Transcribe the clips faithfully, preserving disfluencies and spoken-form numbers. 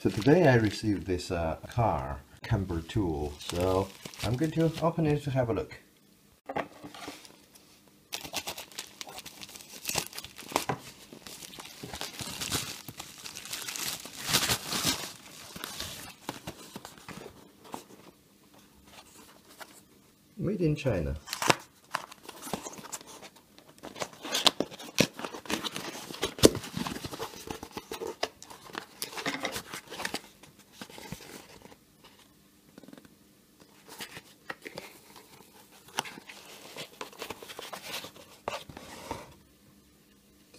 So today I received this uh, car camber tool, so I'm going to open it to have a look. Made in China.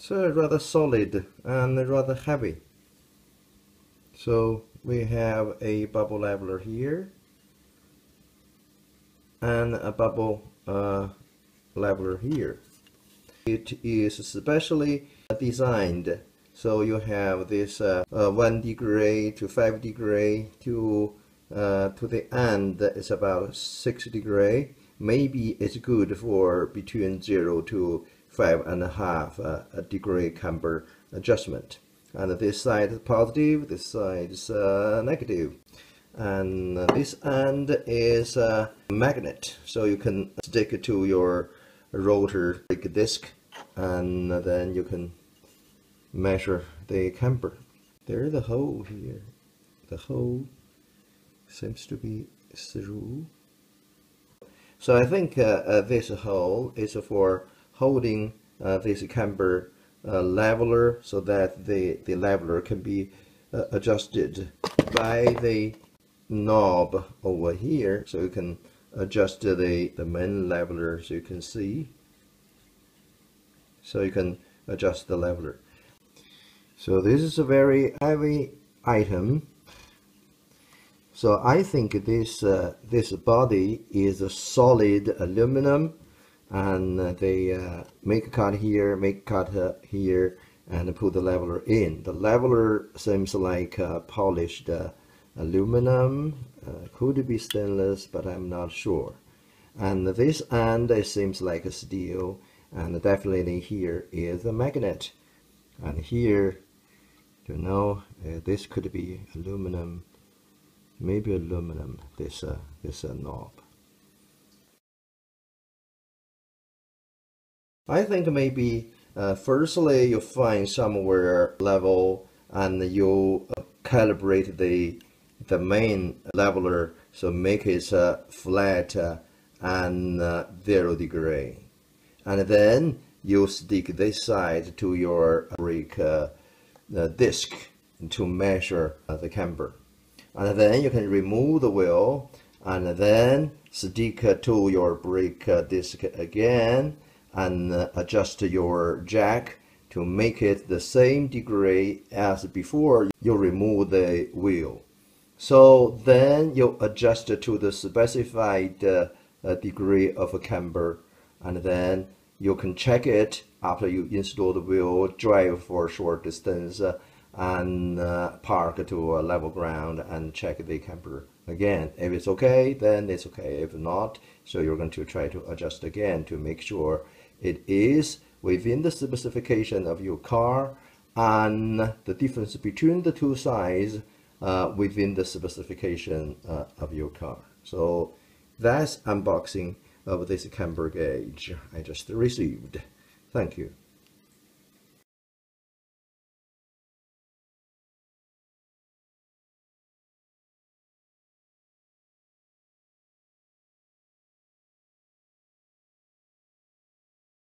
So rather solid and rather heavy. So we have a bubble leveler here and a bubble uh, leveler here. It is specially designed, so you have this uh, uh, one degree to five degree to uh, to the end is about six degree. Maybe it's good for between zero to five and a half uh, degree camber adjustment. And this side is positive, this side is uh, negative. And this end is a magnet, so you can stick it to your rotor disc and then you can measure the camber. There's the hole here. The hole seems to be through. So I think uh, uh, this hole is for holding uh, this camber uh, leveler so that the, the leveler can be uh, adjusted by the knob over here, so you can adjust the, the main leveler, so you can see, so you can adjust the leveler. So this is a very heavy item, so I think this uh, this body is a solid aluminum, and they uh, make a cut here, make a cut here, and put the leveler in. The leveler seems like uh, polished uh, aluminum, uh, could be stainless, but I'm not sure. And this end, it seems like a steel, and definitely here is a magnet. And here, you know, uh, this could be aluminum, maybe aluminum, this, uh, this uh, knob. I think maybe, uh, firstly, you find somewhere level and you uh, calibrate the the main leveler, so make it uh, flat uh, and uh, zero degree, and then you stick this side to your brake uh, uh, disc to measure uh, the camber, and then you can remove the wheel and then stick uh, to your brake uh, disc again and uh, adjust your jack to make it the same degree as before you remove the wheel. So then you adjust to the specified uh, degree of a camber, and then you can check it after you install the wheel, drive for a short distance, uh, and uh, park to a level ground and check the camber again. If it's okay, then it's okay. If not, so you're going to try to adjust again to make sure it is within the specification of your car, and the difference between the two sides Uh, within the specification uh, of your car. So that's unboxing of this camber gauge I just received. Thank you.